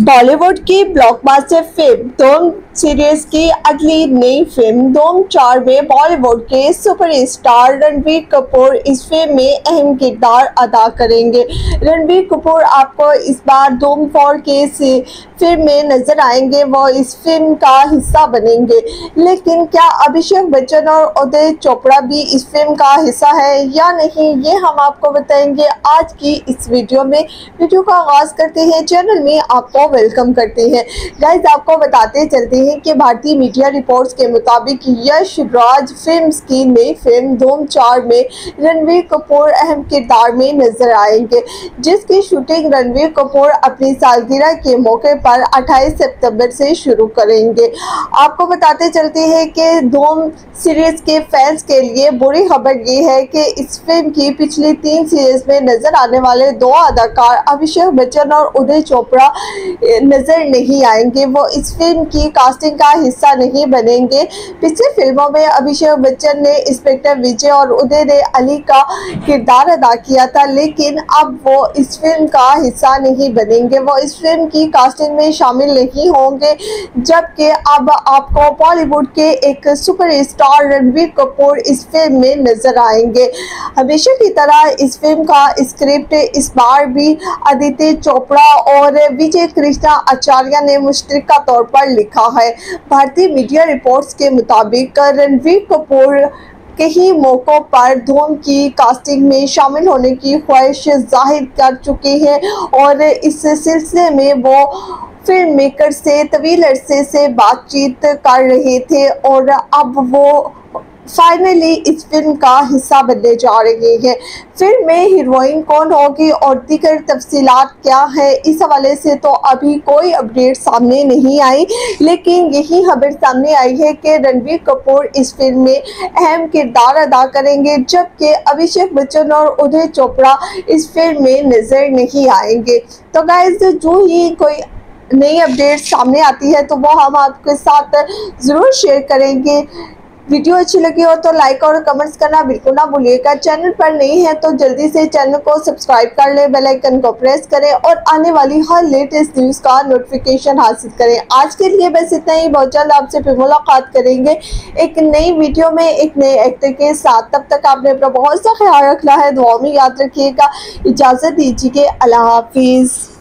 बॉलीवुड की blockbuster film धूम series की अगली नई फिल्म धूम 4 में बॉलीवुड के सुपरस्टार रणबीर कपूर इस फिल्म में अहम किरदार अदा करेंगे। रणबीर कपूर आपको इस बार धूम 4 के फिल्म में नजर आएंगे, वो इस फिल्म का हिस्सा बनेंगे। लेकिन क्या अभिषेक बच्चन और उदय चोपड़ा भी इस फिल्म का हिस्सा है या नहीं, ये हम आपको बताएंगे आज की इस वीडियो में। वीडियो का आगाज करते हैं, चैनल में आपको वेलकम करते हैं। गाइस, आपको बताते चलते हैं कि भारतीय मीडिया रिपोर्ट्स के मुताबिक यश राज फिल्म्स की नई फिल्म धूम 4 में रणबीर कपूर अहम किरदार में नजर आएंगे, जिसकी शूटिंग रणबीर कपूर अपनी सालगिरह के मौके पर 28 सितंबर से शुरू करेंगे। आपको बताते चलते हैं कि धूम सीरीज के फैंस के लिए बुरी खबर ये है कि इस फिल्म की पिछली 3 सीरीज में नजर आने वाले 2 अदाकार अभिषेक बच्चन और उदय चोपड़ा नजर नहीं आएंगे, वो इस फिल्म की कास्टिंग का हिस्सा नहीं बनेंगे। पिछली फिल्मों में अभिषेक बच्चन ने इंस्पेक्टर विजय और उदय ने अली का किरदार अदा किया था, लेकिन अब वो इस फिल्म का हिस्सा नहीं बनेंगे, वो इस फिल्म की कास्टिंग में शामिल नहीं होंगे। जबकि अब आपको बॉलीवुड के एक सुपरस्टार रणबीर कपूर इस फिल्म में नजर आएंगे। हमेशा की तरह इस फिल्म का स्क्रिप्ट इस बार भी आदित्य चोपड़ा और विजय कृष्णा आचार्य ने मुश्तरका तौर पर लिखा है। भारतीय मीडिया रिपोर्ट्स के मुताबिक रणबीर कपूर कई मौक़ों पर धूम की कास्टिंग में शामिल होने की ख्वाहिश जाहिर कर चुके हैं और इस सिलसिले में वो फिल्म मेकर से तवील अरसे से बातचीत कर रहे थे और अब वो फाइनली इस फिल्म का हिस्सा बनने जा रही है। फिल्म में हीरोइन कौन होगी और दीगर तफसीलात क्या है, इस हवाले से तो अभी कोई अपडेट सामने नहीं आई, लेकिन यही खबर सामने आई है कि रणबीर कपूर इस फिल्म में अहम किरदार अदा करेंगे, जबकि अभिषेक बच्चन और उदय चोपड़ा इस फिल्म में नज़र नहीं आएंगे। तो गाइस, जो ही कोई नई अपडेट सामने आती है तो वो हम आपके साथ ज़रूर शेयर करेंगे। वीडियो अच्छी लगी हो तो लाइक और कमेंट्स करना बिल्कुल ना भूलिएगा। चैनल पर नहीं है तो जल्दी से चैनल को सब्सक्राइब कर लें, बेल आइकन को प्रेस करें और आने वाली हर लेटेस्ट न्यूज़ का नोटिफिकेशन हासिल करें। आज के लिए बस इतना ही, बहुत जल्द आपसे फिर मुलाकात करेंगे एक नई वीडियो में एक नए एक्टर के साथ। तब तक आपने अपना बहुत सा ख्याल रखना है, दुआ में याद रखिएगा। इजाज़त दीजिए, अल्लाह हाफिज़।